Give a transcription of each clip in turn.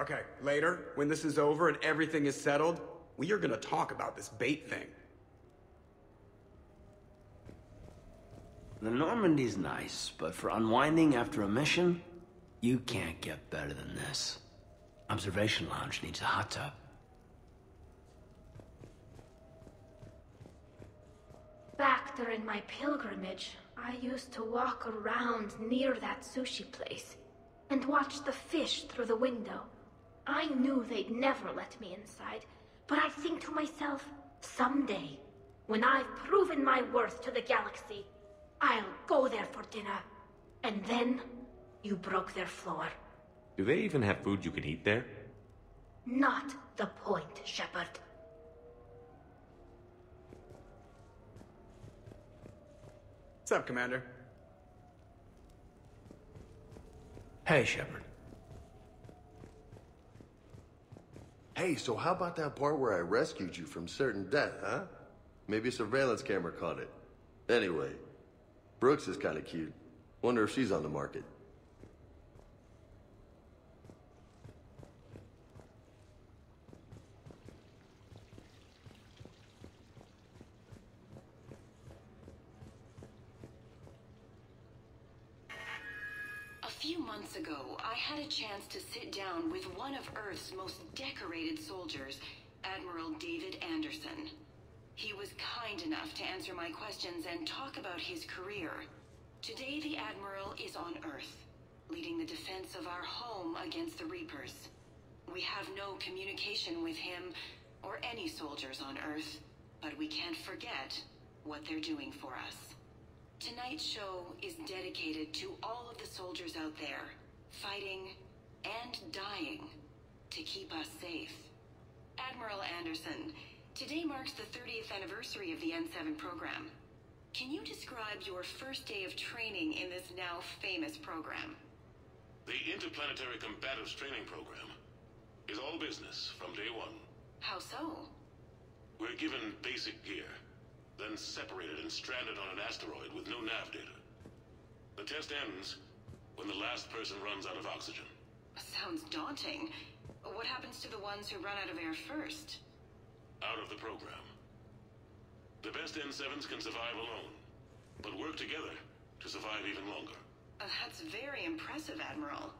Okay, later, when this is over and everything is settled, we are gonna talk about this bait thing. The Normandy's nice, but for unwinding after a mission, you can't get better than this. Observation Lounge needs a hot tub. Back during my pilgrimage, I used to walk around near that sushi place and watch the fish through the window. I knew they'd never let me inside, but I think to myself, someday, when I've proven my worth to the galaxy, I'll go there for dinner. And then, you broke their floor. Do they even have food you can eat there? Not the point, Shepard. What's up, Commander? Hey, Shepard. Hey, so how about that part where I rescued you from certain death, huh? Maybe a surveillance camera caught it. Anyway, Brooks is kind of cute. Wonder if she's on the market. Ago, I had a chance to sit down with one of Earth's most decorated soldiers, Admiral David Anderson. He was kind enough to answer my questions and talk about his career. Today, the Admiral is on Earth, leading the defense of our home against the Reapers. We have no communication with him or any soldiers on Earth, but we can't forget what they're doing for us. Tonight's show is dedicated to all of the soldiers out there, fighting and dying to keep us safe. Admiral Anderson, today marks the 30th anniversary of the N7 program. Can you describe your first day of training in this now famous program? The Interplanetary Combatives Training Program is all business from day one. How so? We're given basic gear, then separated and stranded on an asteroid with no nav data. The test ends when the last person runs out of oxygen. Sounds daunting. What happens to the ones who run out of air first? Out of the program. The best N7s can survive alone, but work together to survive even longer. That's very impressive, Admiral.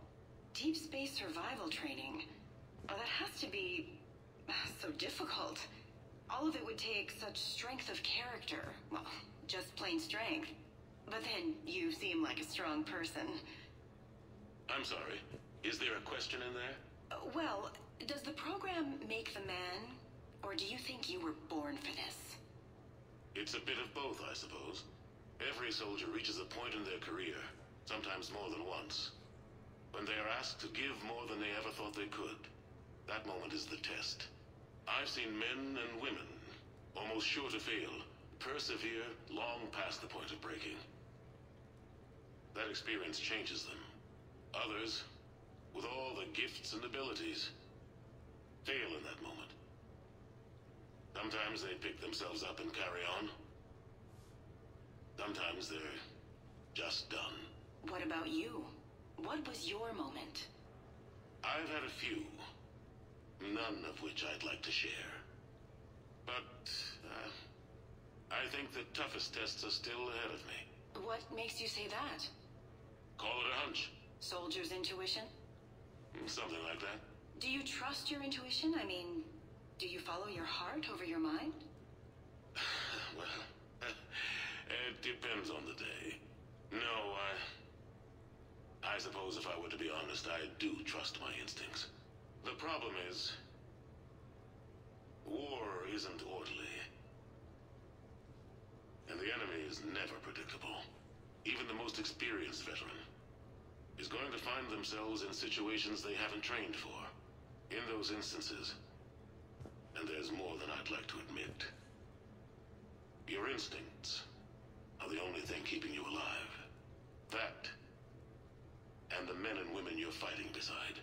Deep space survival training. Oh, that has to be so difficult. All of it would take such strength of character. Well, just plain strength. But then, you seem like a strong person. I'm sorry. Is there a question in there? Well, does the program make the man? Or do you think you were born for this? It's a bit of both, I suppose. Every soldier reaches a point in their career, sometimes more than once, when they are asked to give more than they ever thought they could. That moment is the test. I've seen men and women, almost sure to fail, persevere long past the point of breaking. That experience changes them. Others, with all the gifts and abilities, fail in that moment. Sometimes they pick themselves up and carry on. Sometimes they're just done. What about you? What was your moment? I've had a few. None of which I'd like to share. But, I think the toughest tests are still ahead of me. What makes you say that? Call it a hunch. Soldier's intuition? Something like that. Do you trust your intuition? I mean, do you follow your heart over your mind? Well, it depends on the day. No, I suppose if I were to be honest, I do trust my instincts. The problem is, war isn't orderly, and the enemy is never predictable. Even the most experienced veteran is going to find themselves in situations they haven't trained for. In those instances, and there's more than I'd like to admit, your instincts are the only thing keeping you alive. That, and the men and women you're fighting beside.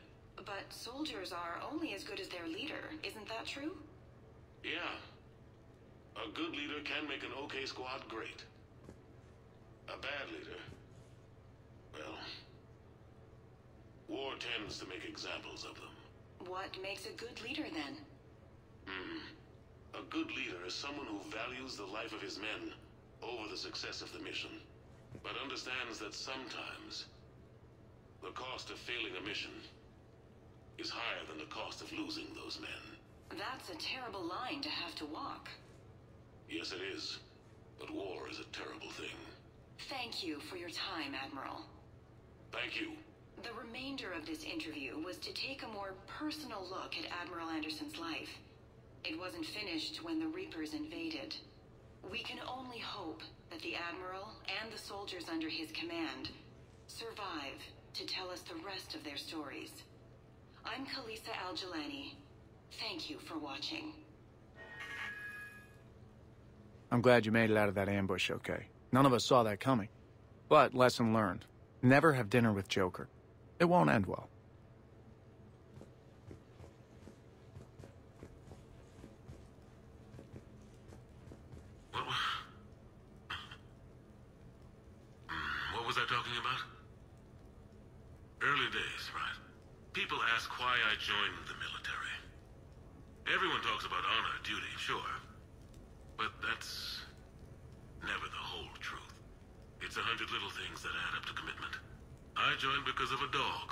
But soldiers are only as good as their leader, isn't that true? Yeah. A good leader can make an okay squad great. A bad leader, well, war tends to make examples of them. what makes a good leader, then? A good leader is someone who values the life of his men over the success of the mission, but understands that sometimes the cost of failing a mission is higher than the cost of losing those men. That's a terrible line to have to walk. Yes, it is. But war is a terrible thing. Thank you for your time, Admiral. Thank you. The remainder of this interview was to take a more personal look at Admiral Anderson's life. It wasn't finished when the Reapers invaded. We can only hope that the Admiral and the soldiers under his command survive to tell us the rest of their stories. I'm Khalisa Aljelani. Thank you for watching. I'm glad you made it out of that ambush okay. None of us saw that coming. But lesson learned. Never have dinner with Joker. It won't end well. What was I talking about? Early days, right? People ask why I joined the military. Everyone talks about honor, duty, sure. But that's never the whole truth. It's 100 little things that add up to commitment. I joined because of a dog.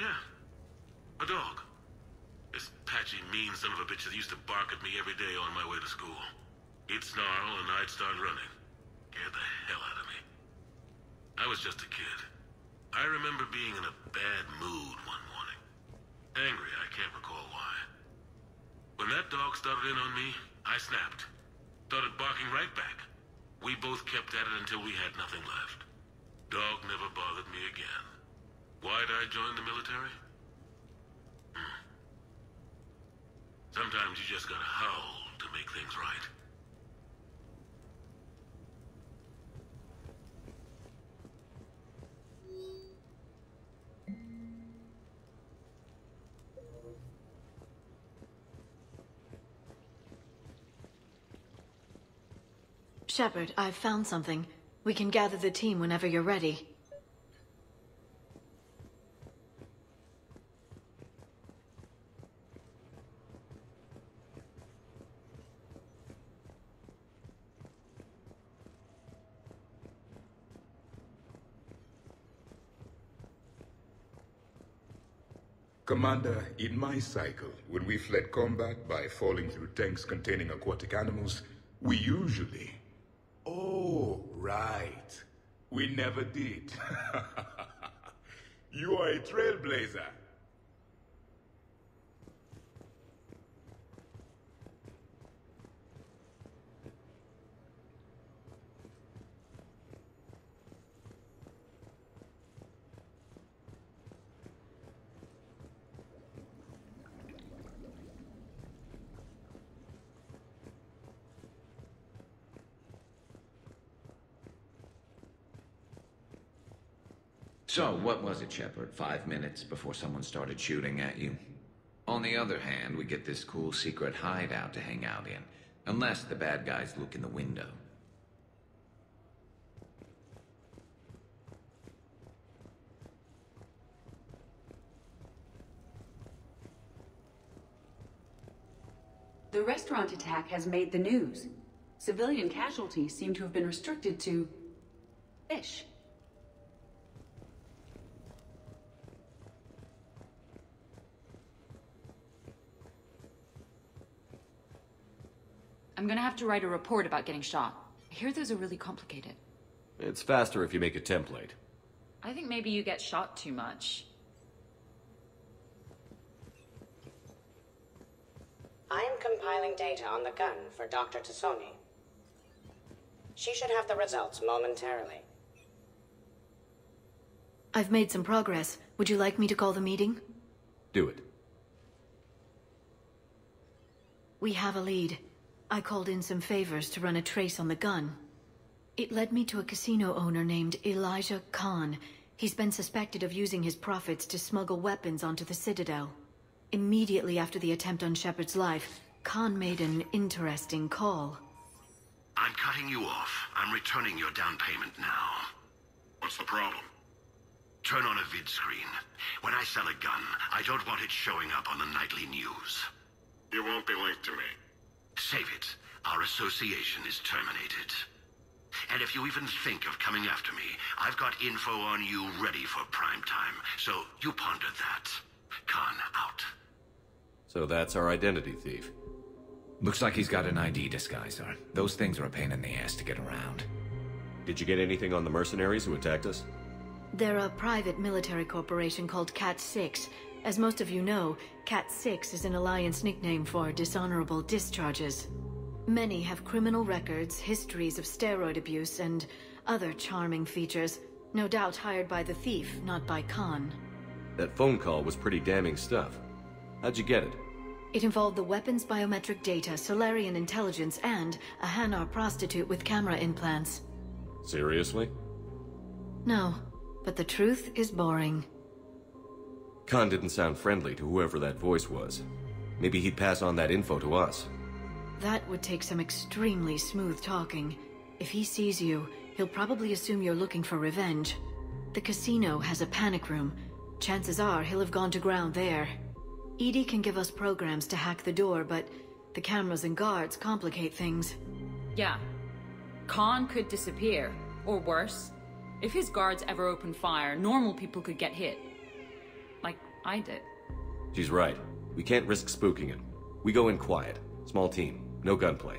Yeah, a dog. This patchy, mean son of a bitch that used to bark at me every day on my way to school. He'd snarl and I'd start running. Scared the hell out of me. I was just a kid. I remember being in a bad mood one morning. Angry, I can't recall why. When that dog started in on me, I snapped. Started barking right back. We both kept at it until we had nothing left. Dog never bothered me again. Why'd I join the military? Sometimes you just gotta howl to make things right. Shepard, I've found something. We can gather the team whenever you're ready. Commander, in my cycle, when we fled combat by falling through tanks containing aquatic animals, we usually... Oh, right. We never did. You are a trailblazer. So, what was it, Shepard? 5 minutes before someone started shooting at you? On the other hand, we get this cool secret hideout to hang out in. Unless the bad guys look in the window. The restaurant attack has made the news. Civilian casualties seem to have been restricted to... fish. I'm gonna have to write a report about getting shot. I hear those are really complicated. It's faster if you make a template. I think maybe you get shot too much. I am compiling data on the gun for Dr. Tassoni. She should have the results momentarily. I've made some progress. Would you like me to call the meeting? Do it. We have a lead. I called in some favors to run a trace on the gun. It led me to a casino owner named Elijah Khan. He's been suspected of using his profits to smuggle weapons onto the Citadel. Immediately after the attempt on Shepard's life, Khan made an interesting call. I'm cutting you off. I'm returning your down payment now. What's the problem? Turn on a vid screen. When I sell a gun, I don't want it showing up on the nightly news. You won't be linked to me. Save it. Our association is terminated. And if you even think of coming after me, I've got info on you ready for prime time. So you ponder that. Khan out. So that's our identity thief. Looks like he's got an ID disguiser. Those things are a pain in the ass to get around. Did you get anything on the mercenaries who attacked us? They're a private military corporation called Cat 6. As most of you know, Cat 6 is an Alliance nickname for dishonorable discharges. Many have criminal records, histories of steroid abuse, and other charming features. No doubt hired by the thief, not by Khan. That phone call was pretty damning stuff. How'd you get it? It involved the weapons biometric data, Solarian intelligence, and a Hanar prostitute with camera implants. Seriously? No, but the truth is boring. Khan didn't sound friendly to whoever that voice was. Maybe he'd pass on that info to us. That would take some extremely smooth talking. If he sees you, he'll probably assume you're looking for revenge. The casino has a panic room. Chances are he'll have gone to ground there. Edie can give us programs to hack the door, but the cameras and guards complicate things. Yeah. Khan could disappear, or worse. If his guards ever opened fire, normal people could get hit. Like I did. She's right. We can't risk spooking him. We go in quiet. Small team. No gunplay.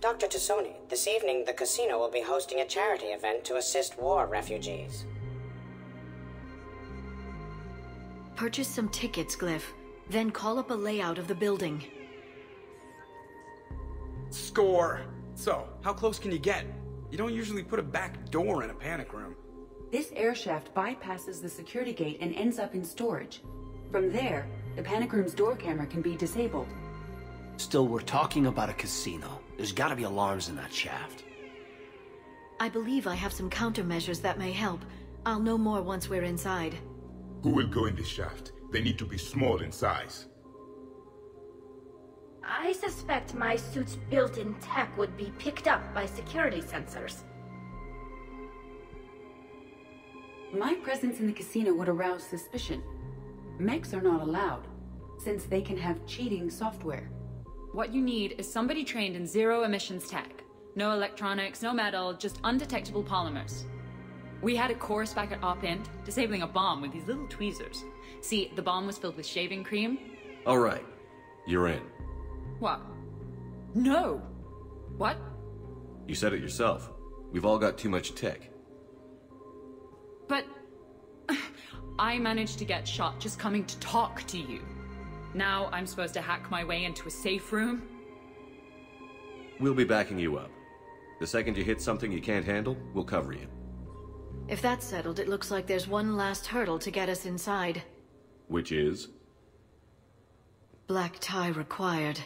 Dr. Tassoni, this evening the casino will be hosting a charity event to assist war refugees. Purchase some tickets, Glyph. Then call up a layout of the building. Score! So, how close can you get? You don't usually put a back door in a panic room. This air shaft bypasses the security gate and ends up in storage. From there, the panic room's door camera can be disabled. Still, we're talking about a casino. There's gotta be alarms in that shaft. I believe I have some countermeasures that may help. I'll know more once we're inside. Who will go in this shaft? They need to be small in size. I suspect my suit's built-in tech would be picked up by security sensors. My presence in the casino would arouse suspicion. Mechs are not allowed, since they can have cheating software. What you need is somebody trained in zero emissions tech. No electronics, no metal, just undetectable polymers. We had a course back at Op-End, disabling a bomb with these little tweezers. See, the bomb was filled with shaving cream. All right. You're in. What? No! What? You said it yourself. We've all got too much tech. But... I managed to get shot just coming to talk to you. Now I'm supposed to hack my way into a safe room? We'll be backing you up. The second you hit something you can't handle, we'll cover you. If that's settled, it looks like there's one last hurdle to get us inside. Which is? Black tie required.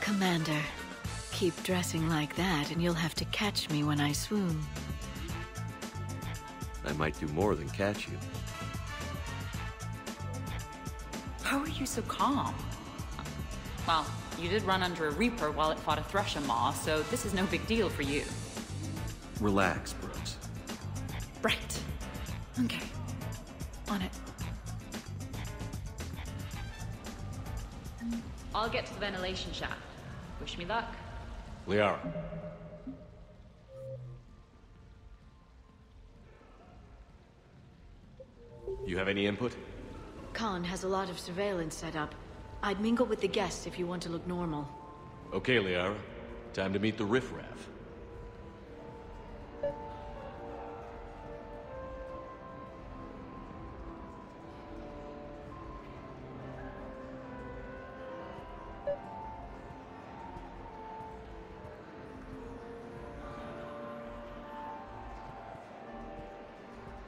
Commander, keep dressing like that and you'll have to catch me when I swoon. I might do more than catch you. How are you so calm? Well, you did run under a Reaper while it fought a Thresher Maw, so this is no big deal for you. Relax, Brooks. Right. Okay. On it. I'll get to the ventilation shaft. Wish me luck. Liara. You have any input? Khan has a lot of surveillance set up. I'd mingle with the guests if you want to look normal. Okay, Liara. Time to meet the riffraff.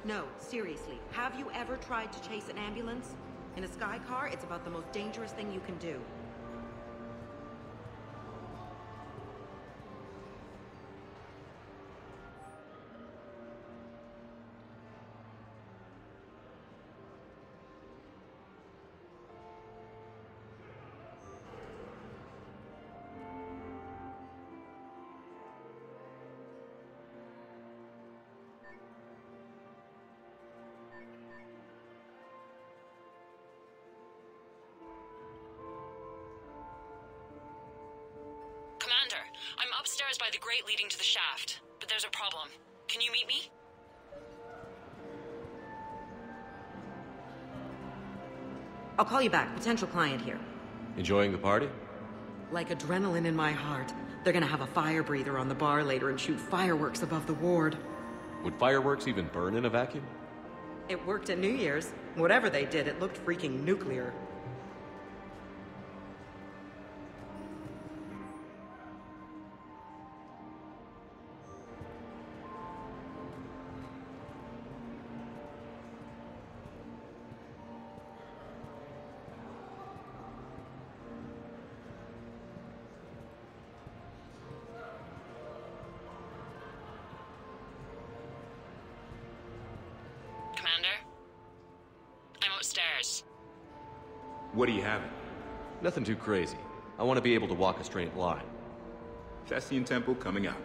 No, seriously, have you ever tried to chase an ambulance? In a sky car, it's about the most dangerous thing you can do. I'm upstairs by the grate leading to the shaft, but there's a problem. Can you meet me? I'll call you back. Potential client here. Enjoying the party? Like adrenaline in my heart. They're gonna have a fire breather on the bar later and shoot fireworks above the ward. Would fireworks even burn in a vacuum? It worked at New Year's. Whatever they did, it looked freaking nuclear. What do you have? Nothing too crazy. I want to be able to walk a straight line. Thessian Temple coming up.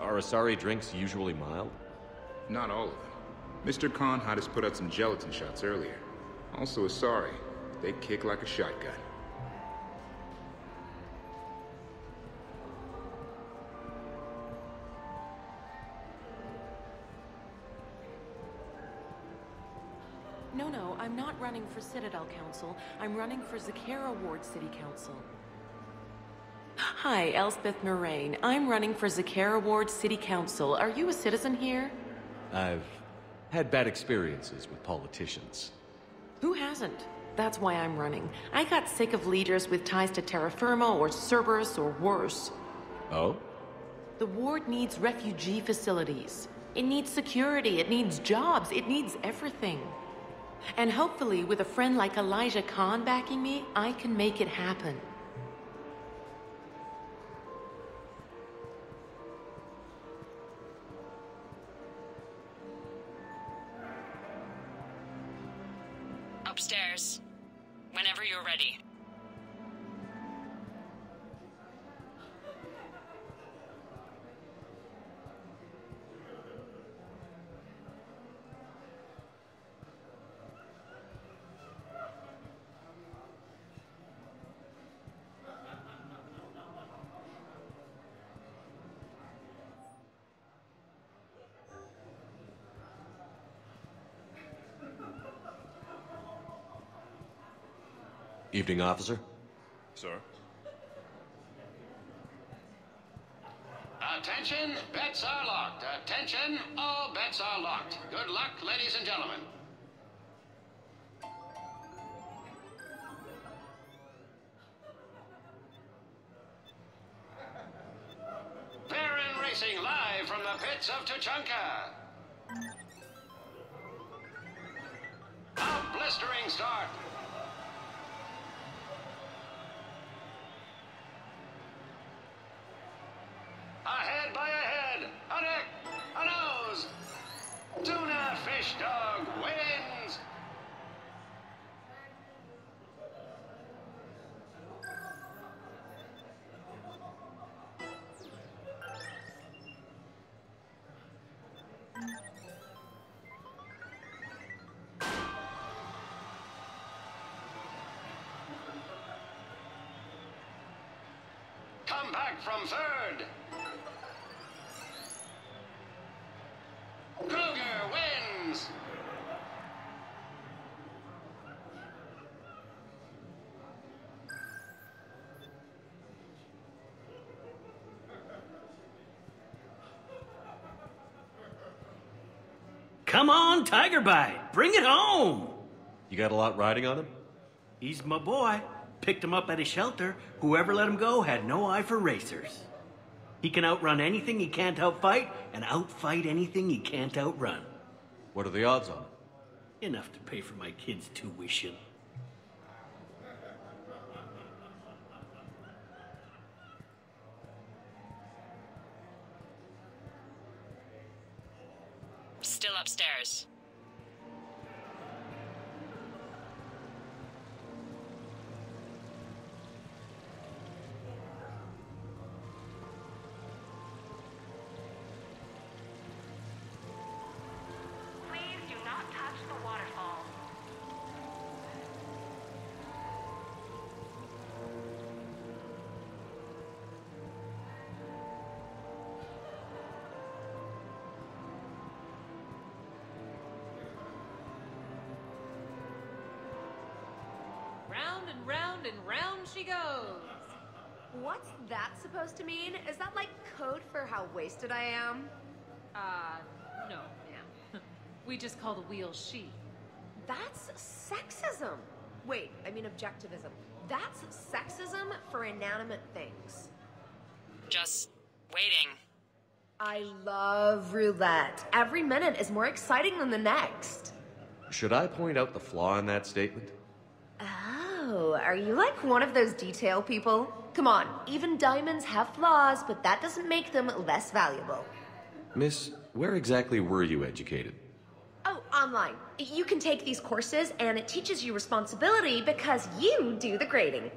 Are Asari drinks usually mild? Not all of them. Mr. Khan had us put out some gelatin shots earlier. Also Asari, they kick like a shotgun. No, I'm not running for Citadel Council. I'm running for Zakera Ward City Council. Hi, Elspeth Moraine. I'm running for Zakera Ward City Council. Are you a citizen here? I've had bad experiences with politicians. Who hasn't? That's why I'm running. I got sick of leaders with ties to Terra Firma or Cerberus or worse. Oh? The ward needs refugee facilities. It needs security. It needs jobs. It needs everything. And hopefully, with a friend like Elijah Khan backing me, I can make it happen. Upstairs. Whenever you're ready. Evening, officer. Sir. Attention, bets are locked. Attention, all bets are locked. Good luck, ladies and gentlemen. Baron Racing live from the pits of Tuchanka. A blistering start. Back from third. Krogan wins. Come on, Tiger Bite. Bring it home. You got a lot riding on him? He's my boy. Picked him up at a shelter. Whoever let him go had no eye for racers. He can outrun anything he can't outfight, and outfight anything he can't outrun. What are the odds on it? Enough to pay for my kids' tuition. Still upstairs. She goes. What's that supposed to mean? Is that like code for how wasted I am? No, ma'am. We just call the wheel she. That's sexism. Wait, I mean objectivism. That's sexism for inanimate things. Just waiting. I love roulette. Every minute is more exciting than the next. Should I point out the flaw in that statement? Are you like one of those detail people? Come on, even diamonds have flaws, but that doesn't make them less valuable. Miss, where exactly were you educated? Oh, online. You can take these courses and it teaches you responsibility because you do the grading.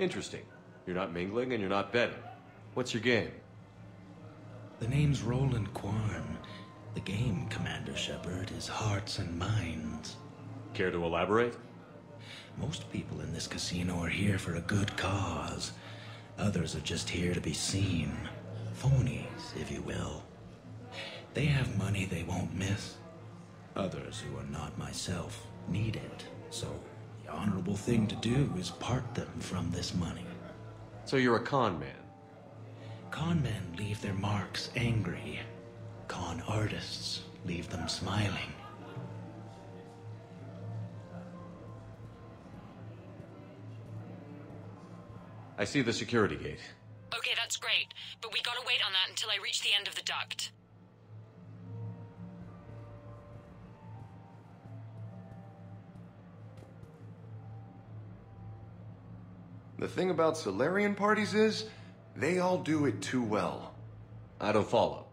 Interesting. You're not mingling and you're not betting. What's your game? The name's Roland Quarn. The game, Commander Shepard, is hearts and minds. Care to elaborate? Most people in this casino are here for a good cause. Others are just here to be seen. Phonies, if you will. They have money they won't miss. Others who are not myself need it, so the honorable thing to do is part them from this money. So you're a con man? Con men leave their marks angry. Con artists leave them smiling. I see the security gate. Okay, that's great, but we gotta wait on that until I reach the end of the duct. The thing about Solarian parties is, they all do it too well. I don't follow.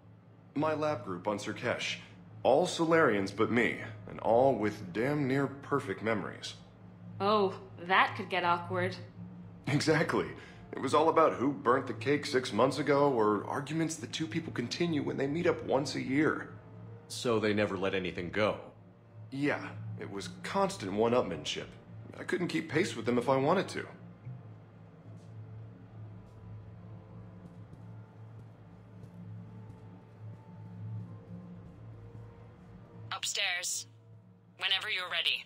My lab group on Sirkesh. All Solarians but me, and all with damn near perfect memories. Oh, that could get awkward. Exactly. It was all about who burnt the cake 6 months ago, or arguments the two people continue when they meet up once a year. So they never let anything go? Yeah, it was constant one-upmanship. I couldn't keep pace with them if I wanted to. Upstairs, whenever you're ready.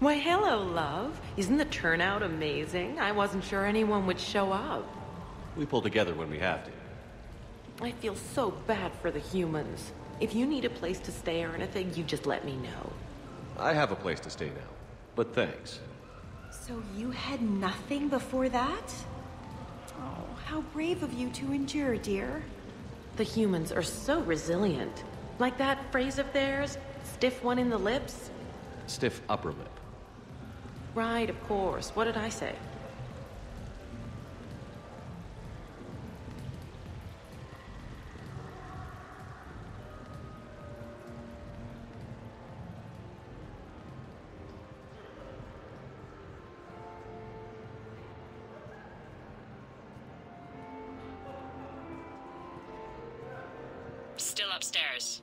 Why, hello, love. Isn't the turnout amazing? I wasn't sure anyone would show up. We pull together when we have to. I feel so bad for the humans. If you need a place to stay or anything, you just let me know. I have a place to stay now, but thanks. So you had nothing before that? Oh, how brave of you to endure, dear. The humans are so resilient. Like that phrase of theirs, stiff one in the lips? Stiff upper lip. Right, of course. What did I say? Still upstairs.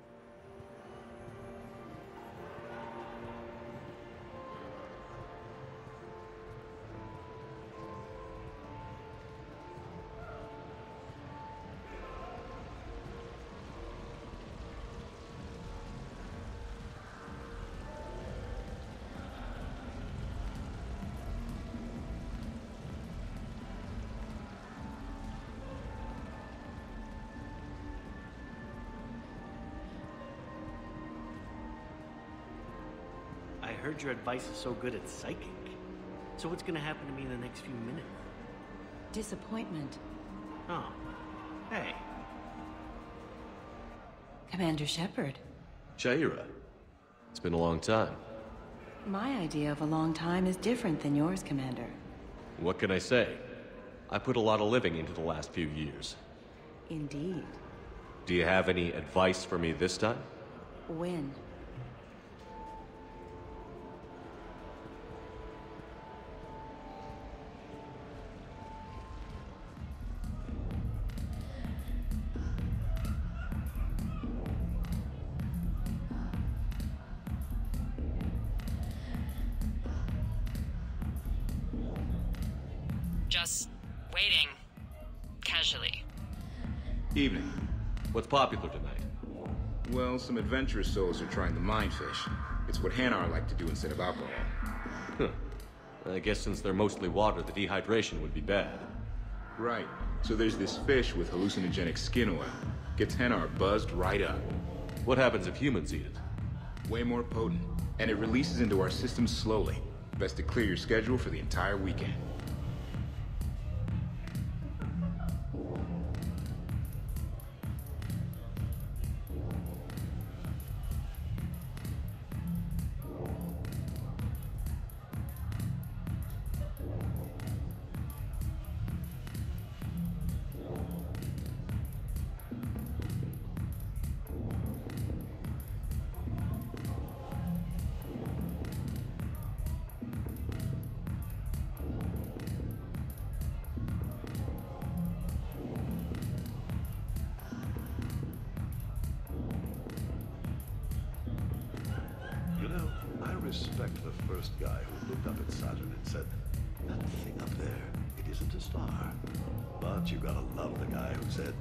I heard your advice is so good at psychic. So what's gonna happen to me in the next few minutes? Disappointment. Oh. Hey. Commander Shepard. Jaira. It's been a long time. My idea of a long time is different than yours, Commander. What can I say? I put a lot of living into the last few years. Indeed. Do you have any advice for me this time? When? Evening. What's popular tonight? Well, some adventurous souls are trying the mind fish. It's what Hanar like to do instead of alcohol. Huh. I guess since they're mostly water, the dehydration would be bad. Right. So there's this fish with hallucinogenic skin oil. Gets Hanar buzzed right up. What happens if humans eat it? Way more potent. And it releases into our system slowly. Best to clear your schedule for the entire weekend. Respect the first guy who looked up at Saturn and said, "That thing up there, it isn't a star." But you gotta love the guy who said,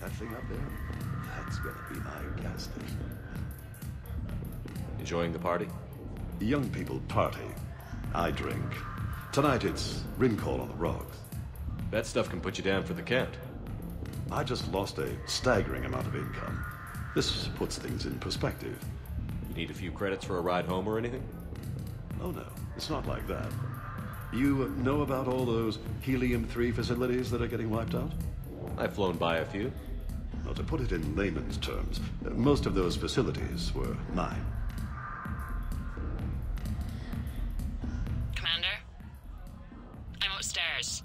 "That thing up there, that's gonna be my gas station." Enjoying the party? Young people party. I drink. Tonight it's rim call on the rocks. That stuff can put you down for the count. I just lost a staggering amount of income. This puts things in perspective. Need a few credits for a ride home or anything? Oh no, it's not like that. You know about all those helium-3 facilities that are getting wiped out? I've flown by a few. Well, to put it in layman's terms, most of those facilities were mine. Commander? I'm upstairs.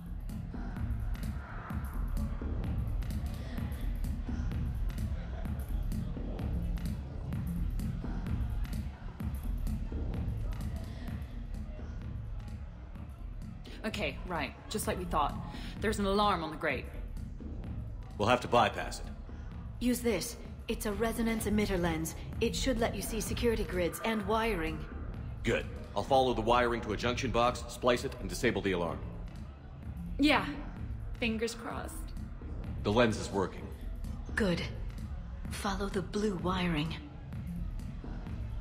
Okay, right. Just like we thought. There's an alarm on the grate. We'll have to bypass it. Use this. It's a resonance emitter lens. It should let you see security grids and wiring. Good. I'll follow the wiring to a junction box, splice it, and disable the alarm. Yeah. Fingers crossed. The lens is working. Good. Follow the blue wiring.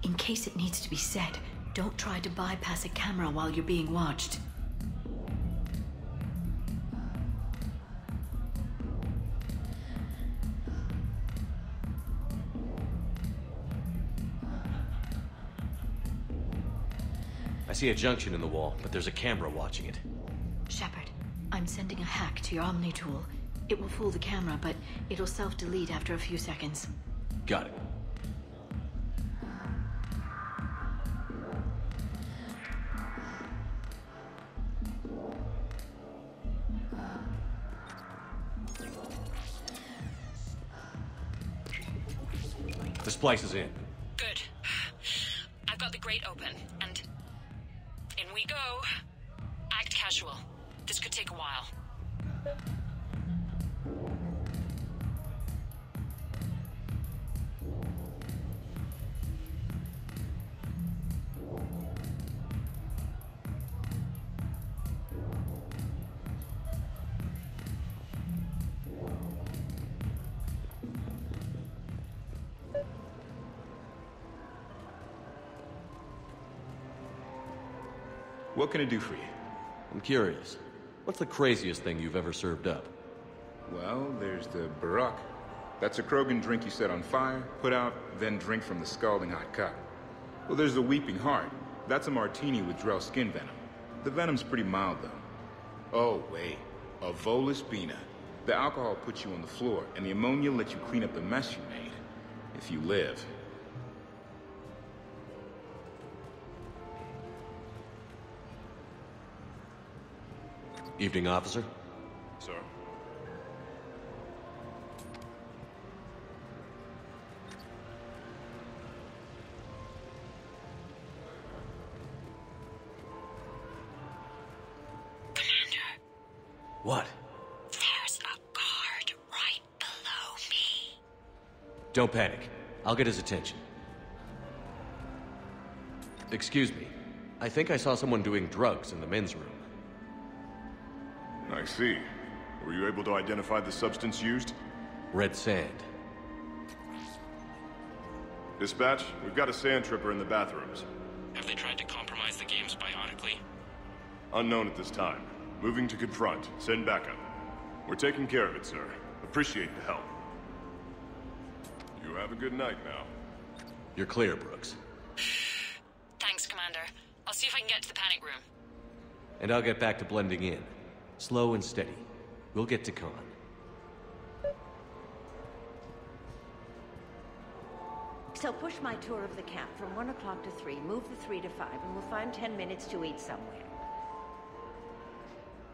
In case it needs to be set, don't try to bypass a camera while you're being watched. I see a junction in the wall, but there's a camera watching it. Shepard, I'm sending a hack to your Omni tool. It will fool the camera, but it'll self-delete after a few seconds. Got it. This place is in. Good. I've got the grate open, and in we go. Act casual. This could take a while. What can I do for you? I'm curious. What's the craziest thing you've ever served up? Well, there's the barak. That's a Krogan drink you set on fire, put out, then drink from the scalding hot cup. Well, there's the weeping heart. That's a martini with Drell skin venom. The venom's pretty mild, though. Oh, wait. A volus bina. The alcohol puts you on the floor, and the ammonia lets you clean up the mess you made. If you live. Evening, officer. Sir. Commander. What? There's a guard right below me. Don't panic. I'll get his attention. Excuse me. I think I saw someone doing drugs in the men's room. I see. Were you able to identify the substance used? Red sand. Dispatch, we've got a sand tripper in the bathrooms. Have they tried to compromise the games bionically? Unknown at this time. Moving to confront. Send backup. We're taking care of it, sir. Appreciate the help. You have a good night now. You're clear, Brooks. Thanks, Commander. I'll see if I can get to the panic room. And I'll get back to blending in. Slow and steady. We'll get to Khan. So push my tour of the camp from 1 o'clock to 3, move the 3 to 5, and we'll find 10 minutes to eat somewhere.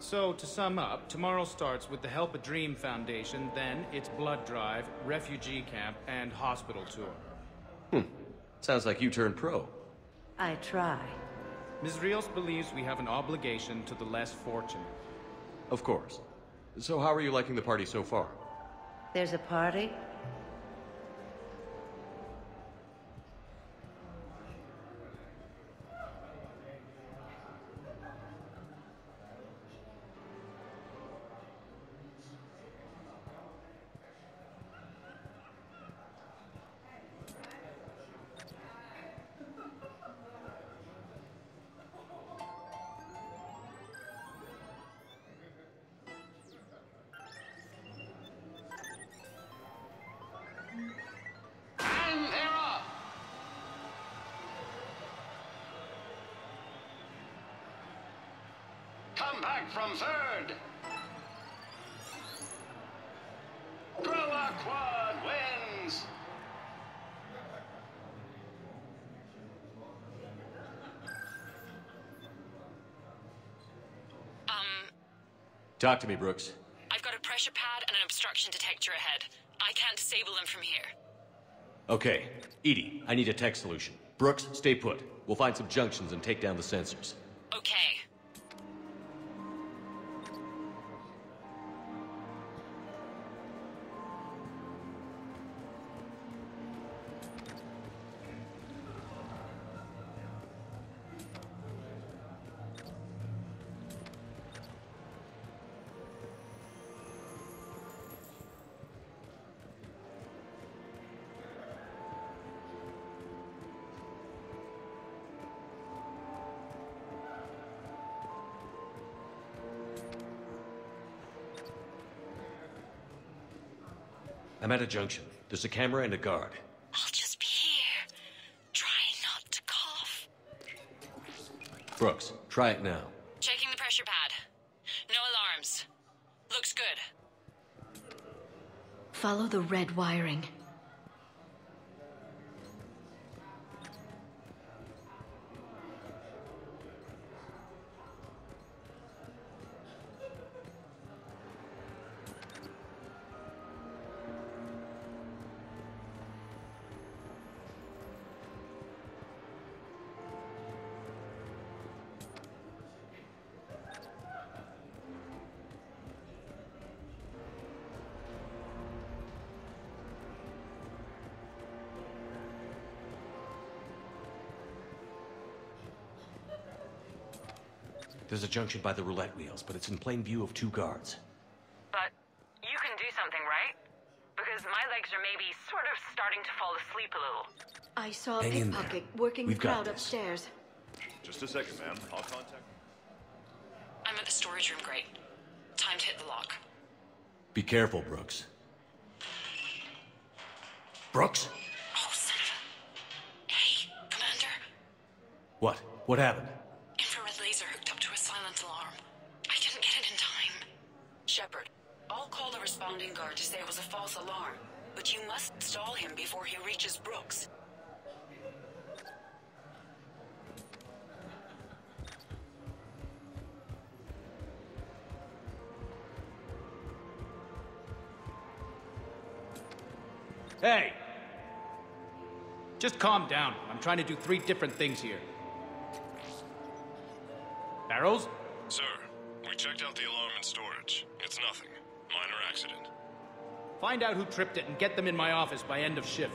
So, to sum up, tomorrow starts with the Help a Dream Foundation, then it's blood drive, refugee camp, and hospital tour. Sounds like you turned pro. I try. Ms. Rios believes we have an obligation to the less fortunate. Of course. So how are you liking the party so far? There's a party? Back from third. Roland Quarn wins. Talk to me, Brooks. I've got a pressure pad and an obstruction detector ahead. I can't disable them from here. Okay. Edie, I need a tech solution. Brooks, stay put. We'll find some junctions and take down the sensors. Okay. I'm at a junction. There's a camera and a guard. I'll just be here. Try not to cough. Brooks, try it now. Checking the pressure pad. No alarms. Looks good. Follow the red wiring. There's a junction by the roulette wheels, but it's in plain view of two guards. But you can do something, right? Because my legs are maybe sort of starting to fall asleep a little. I saw a pickpocket working the crowd upstairs. Just a second, ma'am. I'll contact... I'm at the storage room grate. Time to hit the lock. Be careful, Brooks. Brooks? Oh, son of a... Hey, Commander. What? What happened? Infrared laser hooked up to a silent alarm. I didn't get it in time. Shepard, I'll call the responding guard to say it was a false alarm, but you must stall him before he reaches Brooks. Hey! Just calm down. I'm trying to do 3 different things here. Barrels? Sir, we checked out the alarm in storage. It's nothing. Minor accident. Find out who tripped it and get them in my office by end of shift.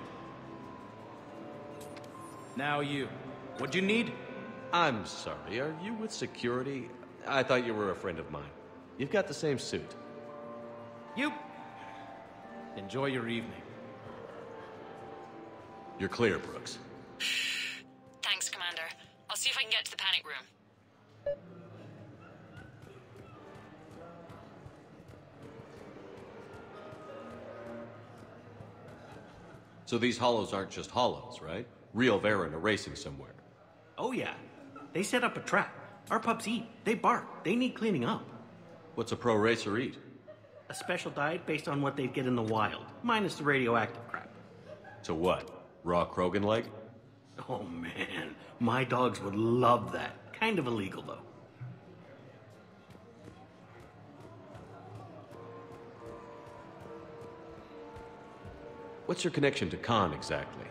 Now you. What'd you need? I'm sorry. Are you with security? I thought you were a friend of mine. You've got the same suit. You... Enjoy your evening. You're clear, Brooks. Thanks, Commander. I'll see if I can get to the panic room. So these hollows aren't just hollows, right? Real Varen are racing somewhere. Oh, yeah. They set up a trap. Our pups eat. They bark. They need cleaning up. What's a pro racer eat? A special diet based on what they get in the wild, minus the radioactive crap. So what? Raw Krogan leg? Oh man, my dogs would love that. Kind of illegal though. What's your connection to Khan exactly?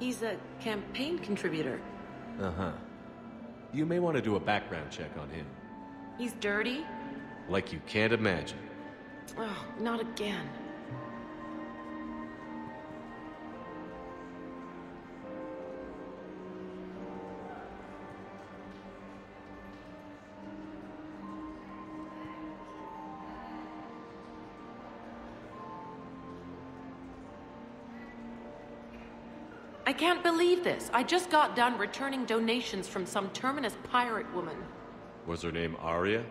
He's a campaign contributor. Uh-huh. You may want to do a background check on him. He's dirty? Like you can't imagine. Oh, not again. I can't believe this. I just got done returning donations from some Terminus pirate woman. Was her name Arya?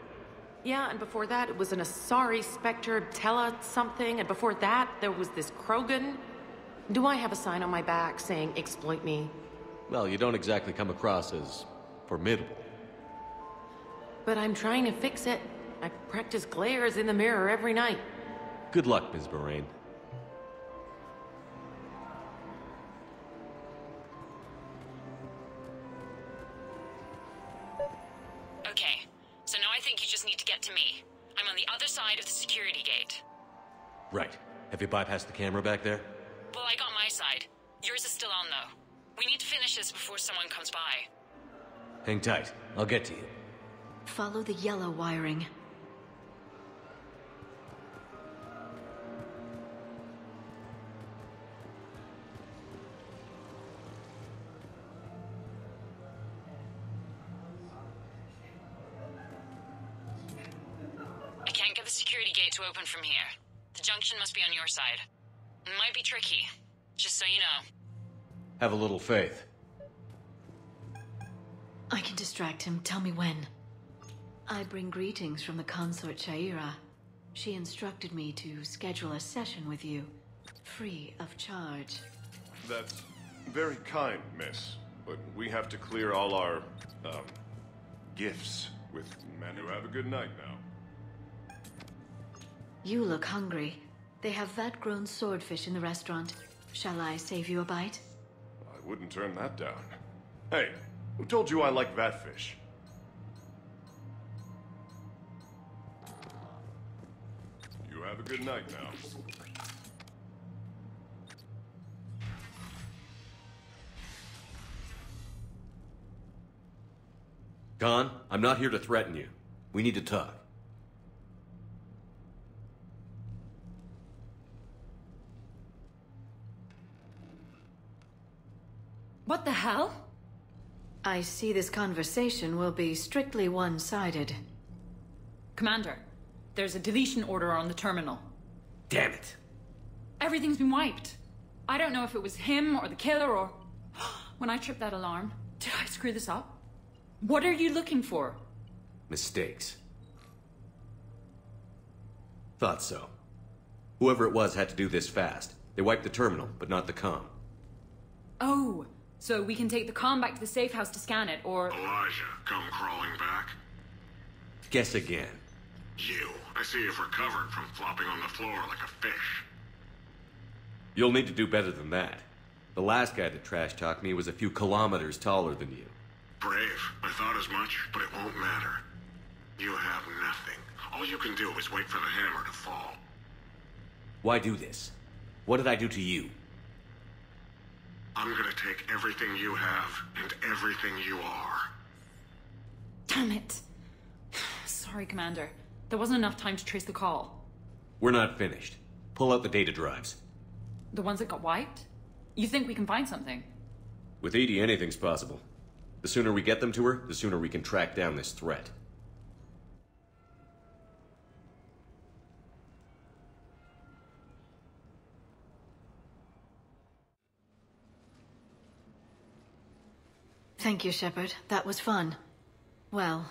Yeah, and before that it was an Asari Spectre, Tella something, and before that there was this Krogan. Do I have a sign on my back saying exploit me? Well, you don't exactly come across as formidable. But I'm trying to fix it. I practice glares in the mirror every night. Good luck, Ms. Moraine. Right. Have you bypassed the camera back there? Well, I got my side. Yours is still on, though. We need to finish this before someone comes by. Hang tight. I'll get to you. Follow the yellow wiring. I can't get the security gate to open from here. The junction must be on your side. It might be tricky, just so you know. Have a little faith. I can distract him. Tell me when. I bring greetings from the consort Jaira. She instructed me to schedule a session with you, free of charge. That's very kind, miss. But we have to clear all our, gifts with Manu. Have a good night now. You look hungry. They have vat-grown swordfish in the restaurant. Shall I save you a bite? I wouldn't turn that down. Hey, who told you I like vatfish? You have a good night now. Khan, I'm not here to threaten you. We need to talk. What the hell? I see this conversation will be strictly one-sided. Commander, there's a deletion order on the terminal. Damn it. Everything's been wiped. I don't know if it was him or the killer or... When I tripped that alarm, did I screw this up? What are you looking for? Mistakes. Thought so. Whoever it was had to do this fast. They wiped the terminal, but not the comm. Oh, so we can take the comm back to the safe house to scan it, or... Elijah, come crawling back? Guess again. You. I see you've recovered from flopping on the floor like a fish. You'll need to do better than that. The last guy to trash-talk me was a few kilometers taller than you. Brave. I thought as much, but it won't matter. You have nothing. All you can do is wait for the hammer to fall. Why do this? What did I do to you? I'm gonna take everything you have and everything you are. Damn it. Sorry, Commander. There wasn't enough time to trace the call. We're not finished. Pull out the data drives. The ones that got wiped? You think we can find something? With Edie, anything's possible. The sooner we get them to her, the sooner we can track down this threat. Thank you, Shepard. That was fun. Well,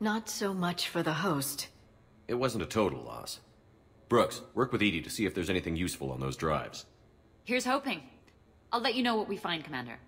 not so much for the host. It wasn't a total loss. Brooks, work with Edie to see if there's anything useful on those drives. Here's hoping. I'll let you know what we find, Commander.